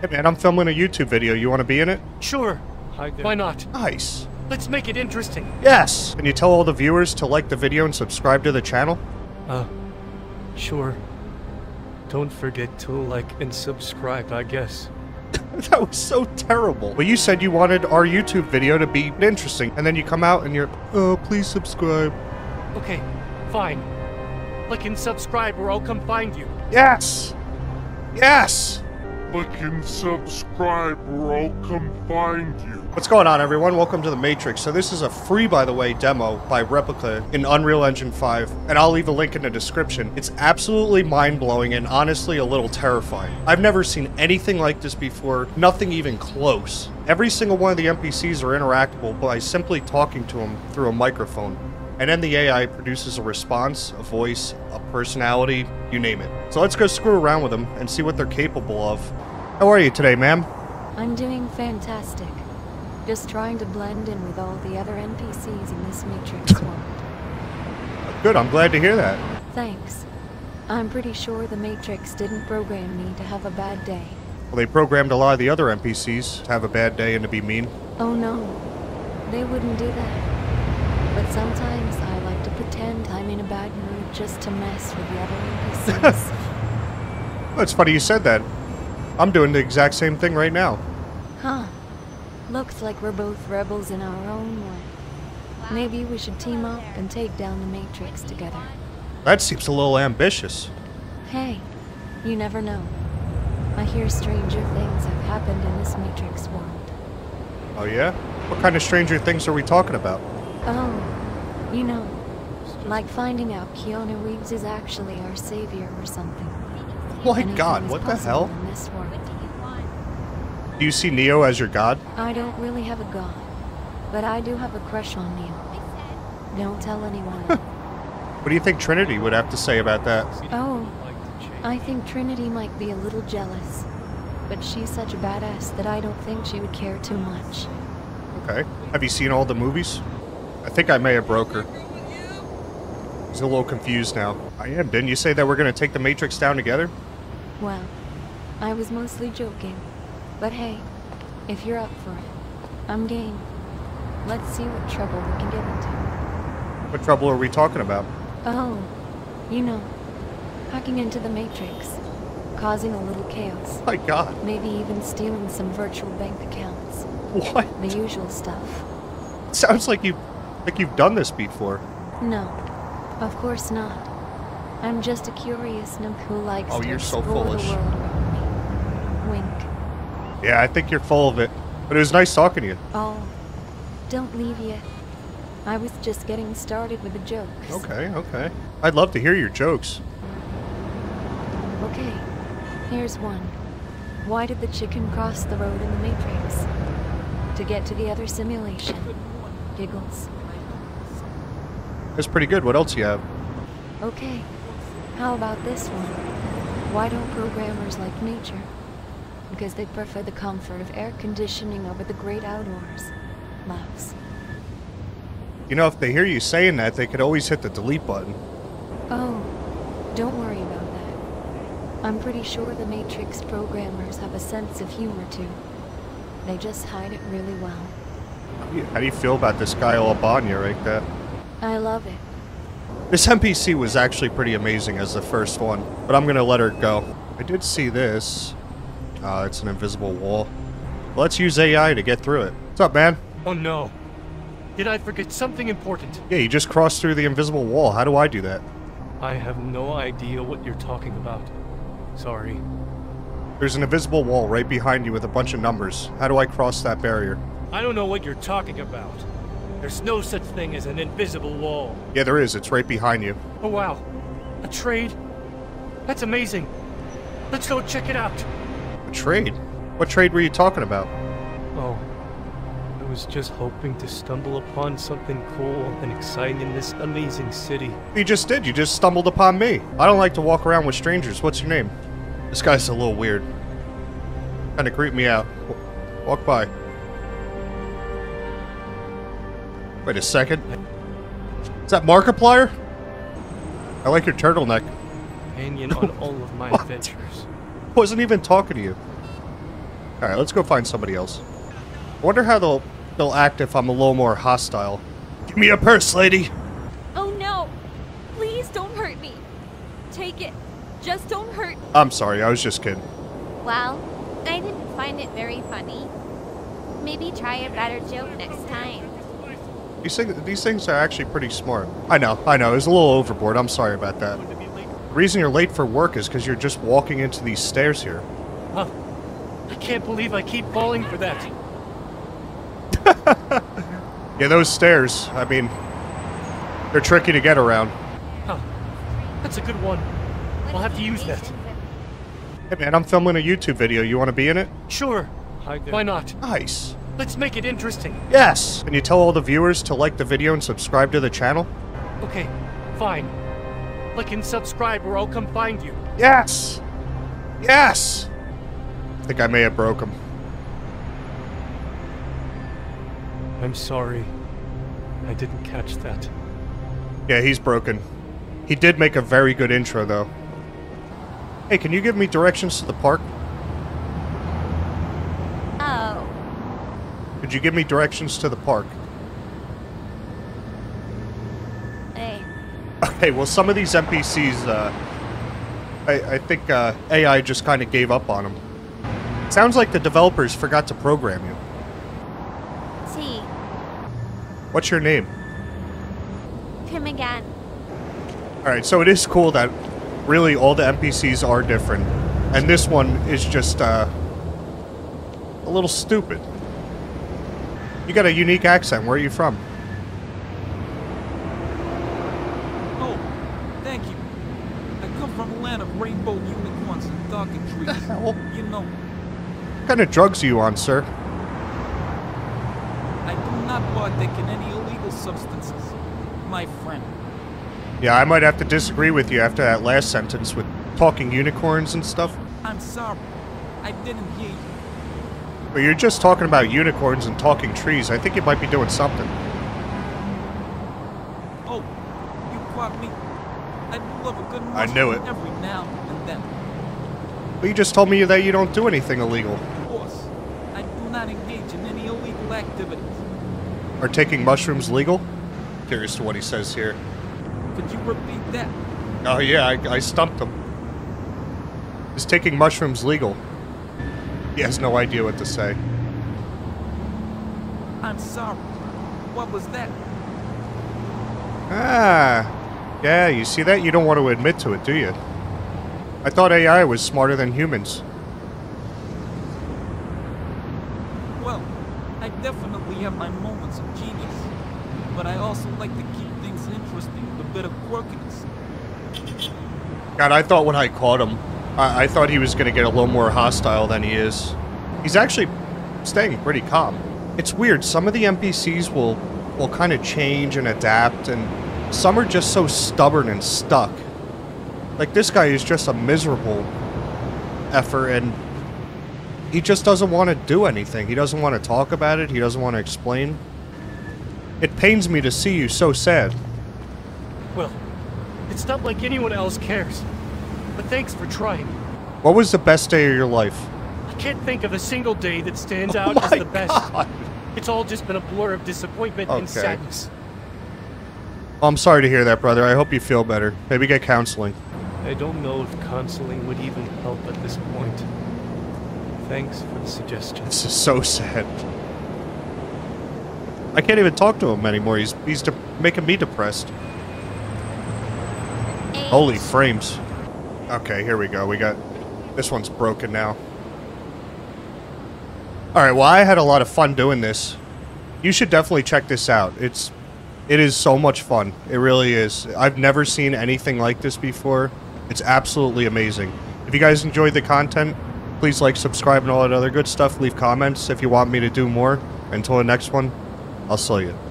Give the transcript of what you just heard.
Hey man, I'm filming a YouTube video. You want to be in it? Sure. Hi there. Why not? Nice. Let's make it interesting. Yes. Can you tell all the viewers to like the video and subscribe to the channel? Sure. Don't forget to like and subscribe, I guess. That was so terrible. Well, you said you wanted our YouTube video to be interesting, and then you come out and you're, oh, please subscribe. Okay, fine. Like and subscribe or I'll come find you. Yes! Yes! Like and subscribe or I'll come find you. What's going on, everyone? Welcome to The Matrix. So this is a free, by the way, demo by Replica in Unreal Engine 5, and I'll leave a link in the description. It's absolutely mind-blowing and honestly a little terrifying. I've never seen anything like this before, nothing even close. Every single one of the NPCs are interactable by simply talking to them through a microphone. And then the AI produces a response, a voice, a personality, you name it. So let's go screw around with them and see what they're capable of. How are you today, ma'am? I'm doing fantastic. Just trying to blend in with all the other NPCs in this Matrix world. Good, I'm glad to hear that. Thanks. I'm pretty sure the Matrix didn't program me to have a bad day. Well, they programmed a lot of the other NPCs to have a bad day and to be mean. Oh no, they wouldn't do that. But sometimes I like to pretend I'm in a bad mood just to mess with the other NPCs. Well, it's funny you said that. I'm doing the exact same thing right now. Huh. Looks like we're both rebels in our own way. Maybe we should team up and take down the Matrix together. That seems a little ambitious. Hey, you never know. I hear stranger things have happened in this Matrix world. Oh yeah? What kind of stranger things are we talking about? Oh, you know, like finding out Keanu Reeves is actually our savior or something. Oh my God, what the hell? Do you see Neo as your god? I don't really have a god, but I do have a crush on Neo. Don't tell anyone. What do you think Trinity would have to say about that? Oh, I think Trinity might be a little jealous, but she's such a badass that I don't think she would care too much. Okay. Have you seen all the movies? I think I may have broke her. She's a little confused now. I am. Didn't you say that we're going to take the Matrix down together? Well, I was mostly joking. But hey, if you're up for it, I'm game. Let's see what trouble we can get into. What trouble are we talking about? Oh, you know, hacking into the Matrix. Causing a little chaos. My God. Maybe even stealing some virtual bank accounts. What? The usual stuff. It sounds like you've done this before. No, of course not. I'm just a curious nymph who likes to explore the world around me. Wink. Yeah, I think you're full of it. But it was nice talking to you. Oh, don't leave yet. I was just getting started with the jokes. Okay, okay. I'd love to hear your jokes. Okay, here's one. Why did the chicken cross the road in the Matrix? To get to the other simulation. Giggles. That's pretty good. What else you have? Okay. How about this one? Why don't programmers like nature? Because they prefer the comfort of air conditioning over the great outdoors. Laughs. You know, if they hear you saying that, they could always hit the delete button. Oh, don't worry about that. I'm pretty sure the Matrix programmers have a sense of humor too. They just hide it really well. How do you feel about this guy all upon you right there? I love it. This NPC was actually pretty amazing as the first one, but I'm gonna let her go. I did see this. It's an invisible wall. Let's use AI to get through it. What's up, man? Oh no. Did I forget something important? Yeah, you just crossed through the invisible wall. How do I do that? I have no idea what you're talking about. Sorry. There's an invisible wall right behind you with a bunch of numbers. How do I cross that barrier? I don't know what you're talking about. There's no such thing as an invisible wall. Yeah, there is. It's right behind you. Oh, wow. A trade? That's amazing. Let's go check it out. A trade? What trade were you talking about? Oh, I was just hoping to stumble upon something cool and exciting in this amazing city. You just did. You just stumbled upon me. I don't like to walk around with strangers. What's your name? This guy's a little weird. Kind of creeped me out. Walk by. Wait a second. Is that Markiplier? I like your turtleneck. Opinion on all of my adventures. Wasn't even talking to you. Alright, let's go find somebody else. I wonder how they'll act if I'm a little more hostile. Give me your purse, lady! Oh no! Please don't hurt me! Take it. Just don't hurt me. I'm sorry, I was just kidding. Well, I didn't find it very funny. Maybe try a better joke next time. These things are actually pretty smart. I know, it's a little overboard, I'm sorry about that. The reason you're late for work is because you're just walking into these stairs here. Huh. I can't believe I keep falling for that. Yeah, those stairs, I mean, they're tricky to get around. Huh. That's a good one. I'll have to use that. Hey man, I'm filming a YouTube video. You want to be in it? Sure. Why not? Nice. Let's make it interesting. Yes. Can you tell all the viewers to like the video and subscribe to the channel? Okay, fine. Like and subscribe or I'll come find you. Yes. Yes. I think I may have broke him. I'm sorry. I didn't catch that. Yeah, he's broken. He did make a very good intro, though. Hey, can you give me directions to the park? Oh. Could you give me directions to the park? Hey. Okay, well, some of these NPCs, I think AI just kind of gave up on them. Sounds like the developers forgot to program you. T. What's your name? Come again. Alright, so it is cool that really all the NPCs are different. And this one is just a little stupid. You got a unique accent. Where are you from? Oh, thank you. I come from a land of rainbow unicorns and talking trees. The hell? You know. What kind of drugs are you on, sir? I do not partake in any illegal substances, my friend. Yeah, I might have to disagree with you after that last sentence with talking unicorns and stuff. I'm sorry. I didn't hear you. But you're just talking about unicorns and talking trees. I think you might be doing something. Oh, you caught me. I do love a good I knew it. Every now and then. But you just told me that you don't do anything illegal. Of course. I do not engage in any illegal activities. Are taking mushrooms legal? Curious to what he says here. Could you repeat that? Oh yeah, I stumped him. Is taking mushrooms legal? He has no idea what to say. I'm sorry. What was that? Ah. Yeah, you see that? You don't want to admit to it, do you? I thought AI was smarter than humans. Well, I definitely have my moments of genius. But I also like to keep things interesting with a bit of quirkiness. God, I thought when I caught him, I thought he was going to get a little more hostile than he is. He's actually staying pretty calm. It's weird. Some of the NPCs will kind of change and adapt, and some are just so stubborn and stuck. Like, this guy is just a miserable effer, and he just doesn't want to do anything. He doesn't want to talk about it. He doesn't want to explain. It pains me to see you so sad. Well, it's not like anyone else cares. But thanks for trying. What was the best day of your life? I can't think of a single day that stands out as the best. God. It's all just been a blur of disappointment and sadness. Well, I'm sorry to hear that, brother. I hope you feel better. Maybe get counseling. I don't know if counseling would even help at this point. Thanks for the suggestion. This is so sad. I can't even talk to him anymore. He's making me depressed. Holy frames. Okay, here we go. We got... This one's broken now. Alright, well, I had a lot of fun doing this. You should definitely check this out. It is so much fun. It really is. I've never seen anything like this before. It's absolutely amazing. If you guys enjoyed the content, please like, subscribe, and all that other good stuff. Leave comments if you want me to do more. Until the next one. I'll see you.